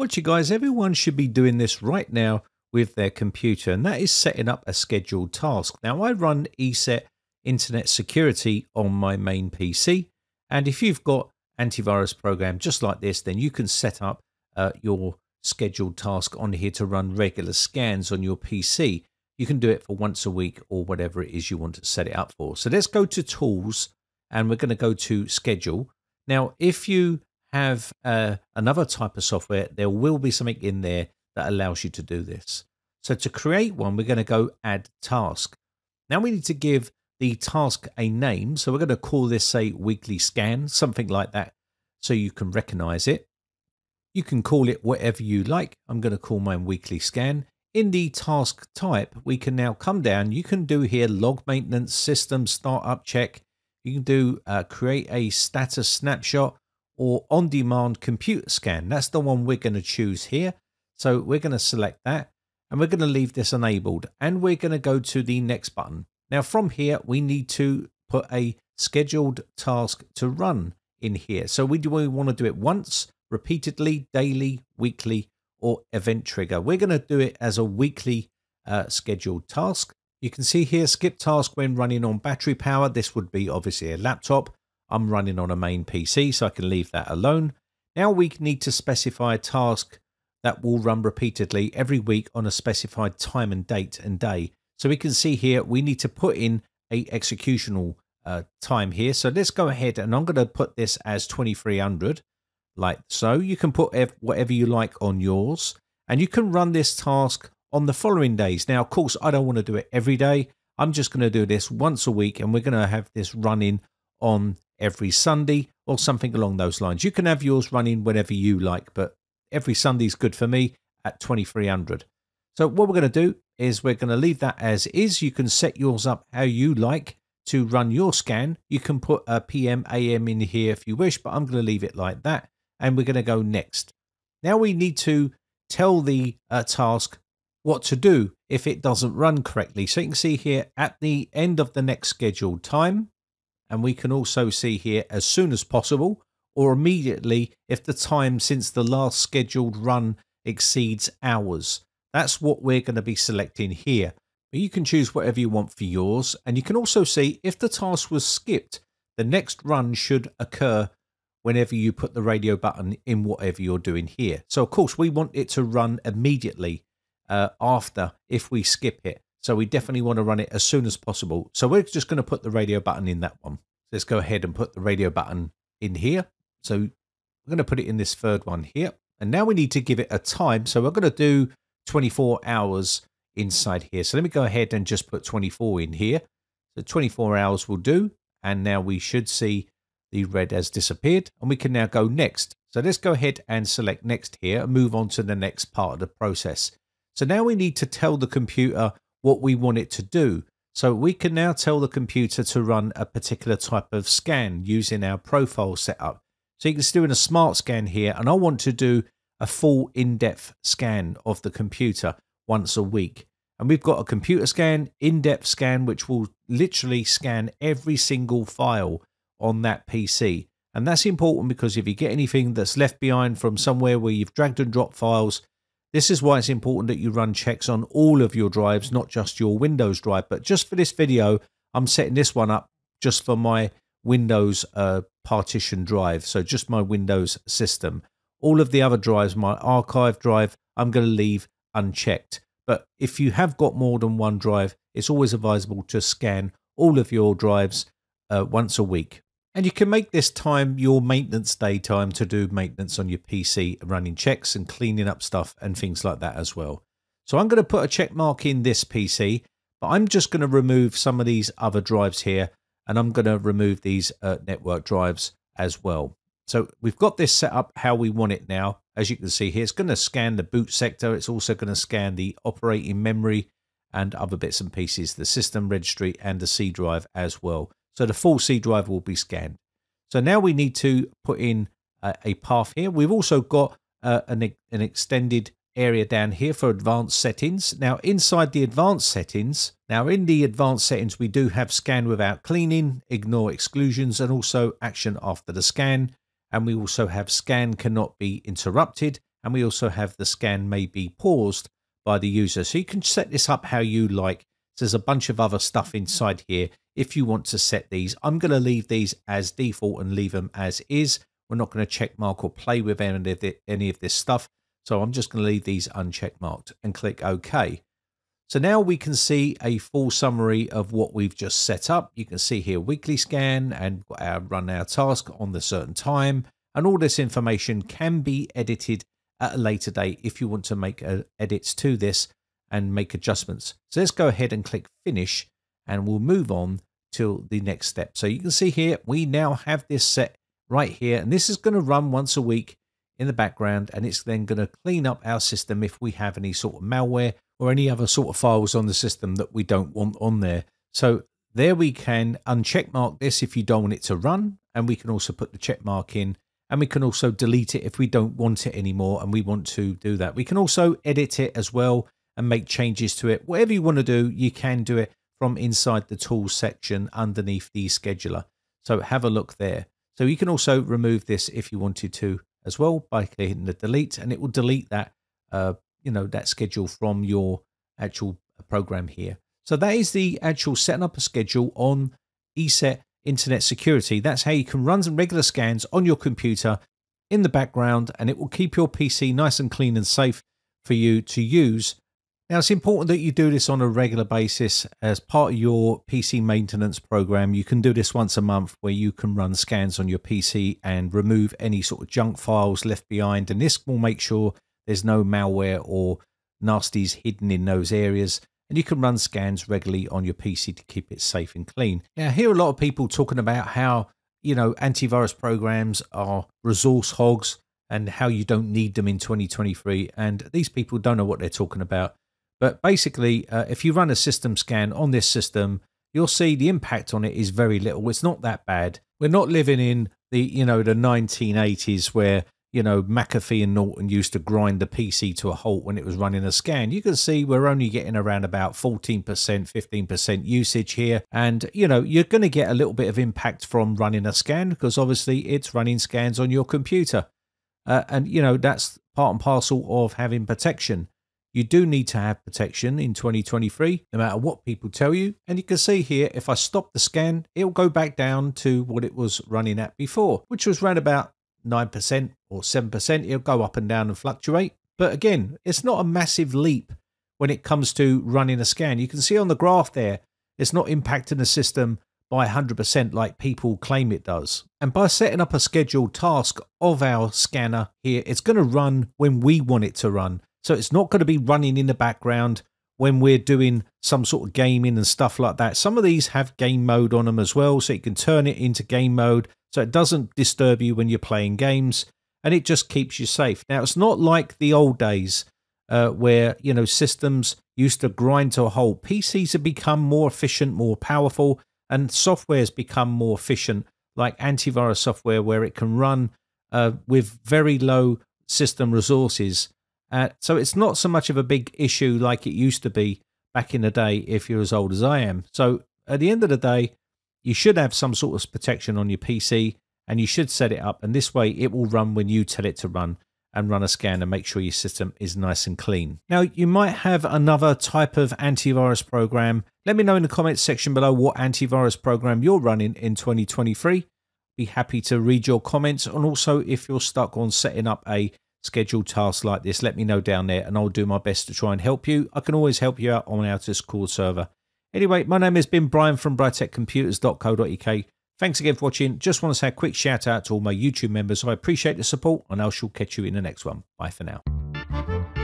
What you guys, everyone should be doing this right now with their computer, and that is setting up a scheduled task. Now I run ESET Internet Security on my main PC, and if you've got antivirus program just like this, then you can set up your scheduled task on here to run regular scans on your PC. You can do it for once a week or whatever it is you want to set it up for. So let's go to Tools, and we're going to go to Schedule. Now, if you have another type of software, there will be something in there that allows you to do this. So to create one, we're going to go Add Task. Now we need to give the task a name. So we're going to call this, say, Weekly Scan, something like that, so you can recognize it. You can call it whatever you like. I'm going to call mine Weekly Scan. In the task type, we can now come down. You can do here log maintenance, system startup check. You can do create a status snapshot or on-demand computer scan. That's the one we're going to choose here. So we're going to select that, and we're going to leave this enabled, and we're going to go to the next button. Now from here, we need to put a scheduled task to run in here. So we want to do it once, repeatedly, daily, weekly, or event trigger. We're going to do it as a weekly scheduled task. You can see here, skip task when running on battery power. This would be obviously a laptop. I'm running on a main PC, so I can leave that alone. Now we need to specify a task that will run repeatedly every week on a specified time and date and day. So we can see here, we need to put in a executional time here. So let's go ahead, and I'm going to put this as 2300. Like so. You can put whatever you like on yours, and you can run this task on the following days. Now, of course, I don't want to do it every day. I'm just going to do this once a week, and we're going to have this running on every Sunday or something along those lines. You can have yours running whenever you like, but every Sunday's good for me at 2300. So what we're going to do is we're going to leave that as is. You can set yours up how you like to run your scan. You can put a PM, AM in here if you wish, but I'm going to leave it like that. And we're going to go next. Now we need to tell the task what to do if it doesn't run correctly. So you can see here at the end of the next scheduled time, and we can also see here as soon as possible or immediately if the time since the last scheduled run exceeds hours. That's what we're going to be selecting here. But you can choose whatever you want for yours, and you can also see if the task was skipped, the next run should occur whenever you put the radio button in whatever you're doing here. So of course we want it to run immediately after if we skip it. So we definitely want to run it as soon as possible. So we're just going to put the radio button in that one. Let's go ahead and put the radio button in here. So we're going to put it in this third one here. And now we need to give it a time. So we're going to do 24 hours inside here. So let me go ahead and just put 24 in here. So 24 hours will do. And now we should see the red has disappeared, and we can now go next. So let's go ahead and select next here and move on to the next part of the process. So now we need to tell the computer what we want it to do. So we can now tell the computer to run a particular type of scan using our profile setup. So you can still do a smart scan here, and I want to do a full in-depth scan of the computer once a week. And we've got a computer scan, in-depth scan, which will literally scan every single file on that PC. And that's important because if you get anything that's left behind from somewhere where you've dragged and dropped files, this is why it's important that you run checks on all of your drives, not just your Windows drive. But just for this video, I'm setting this one up just for my Windows partition drive. So just my Windows system. All of the other drives, my archive drive, I'm going to leave unchecked. But if you have got more than one drive, it's always advisable to scan all of your drives once a week. And you can make this time your maintenance day time to do maintenance on your PC, running checks and cleaning up stuff and things like that as well. So I'm going to put a check mark in this PC, but I'm just going to remove some of these other drives here, and I'm going to remove these network drives as well. So we've got this set up how we want it now. As you can see here, it's going to scan the boot sector. It's also going to scan the operating memory and other bits and pieces, the system registry and the C drive as well. So the full C drive will be scanned. So now we need to put in a path here. We've also got an extended area down here for advanced settings. Now inside the advanced settings, we do have scan without cleaning, ignore exclusions, and also action after the scan. And we also have scan cannot be interrupted, and we also have the scan may be paused by the user. So you can set this up how you like. So there's a bunch of other stuff inside here if you want to set these. I'm going to leave these as default and leave them as is. We're not going to check mark or play with any of this stuff. So I'm just going to leave these uncheck marked and click OK. So now we can see a full summary of what we've just set up. You can see here weekly scan and run our task on the certain time. And all this information can be edited at a later date if you want to make edits to this and make adjustments. So let's go ahead and click finish and we'll move on to the next step. So you can see here, we now have this set right here, and this is going to run once a week in the background, and it's then going to clean up our system if we have any sort of malware or any other sort of files on the system that we don't want on there. So there we can uncheck mark this if you don't want it to run, and we can also put the check mark in, and we can also delete it if we don't want it anymore and we want to do that. We can also edit it as well and make changes to it. Whatever you want to do, you can do it from inside the tools section underneath the scheduler. So have a look there. So you can also remove this if you wanted to as well by clicking the delete, and it will delete that that schedule from your actual program here. So that is the actual setting up a schedule on ESET Internet Security. That's how you can run some regular scans on your computer in the background, and it will keep your PC nice and clean and safe for you to use. Now, it's important that you do this on a regular basis as part of your PC maintenance program. You can do this once a month where you can run scans on your PC and remove any sort of junk files left behind. And this will make sure there's no malware or nasties hidden in those areas. And you can run scans regularly on your PC to keep it safe and clean. Now, I hear a lot of people talking about how, antivirus programs are resource hogs and how you don't need them in 2023. And these people don't know what they're talking about. But basically, if you run a system scan on this system, you'll see the impact on it is very little. It's not that bad. We're not living in the, the 1980s where, McAfee and Norton used to grind the PC to a halt when it was running a scan. You can see we're only getting around about 14%, 15% usage here. And, you're going to get a little bit of impact from running a scan because obviously it's running scans on your computer. That's part and parcel of having protection. You do need to have protection in 2023, no matter what people tell you. And you can see here, if I stop the scan, it'll go back down to what it was running at before, which was around about 9% or 7%. It'll go up and down and fluctuate. But again, it's not a massive leap when it comes to running a scan. You can see on the graph there, it's not impacting the system by 100% like people claim it does. And by setting up a scheduled task of our scanner here, it's going to run when we want it to run. So it's not going to be running in the background when we're doing some sort of gaming and stuff like that. Some of these have game mode on them as well, so you can turn it into game mode so it doesn't disturb you when you're playing games, and it just keeps you safe. Now, it's not like the old days where, systems used to grind to a halt. PCs have become more efficient, more powerful, and software has become more efficient, like antivirus software where it can run with very low system resources. So it's not so much of a big issue like it used to be back in the day if you're as old as I am. So at the end of the day, you should have some sort of protection on your PC, and you should set it up. And this way it will run when you tell it to run and run a scan and make sure your system is nice and clean. Now, you might have another type of antivirus program. Let me know in the comments section below what antivirus program you're running in 2023. Be happy to read your comments. And also, if you're stuck on setting up a scheduled tasks like this, let me know down there and I'll do my best to try and help you. I can always help you out on our Discord server. Anyway, my name has been Brian from BrightTechComputers.co.uk. Thanks again for watching. Just want to say a quick shout out to all my YouTube members. I appreciate the support, and I shall catch you in the next one. Bye for now.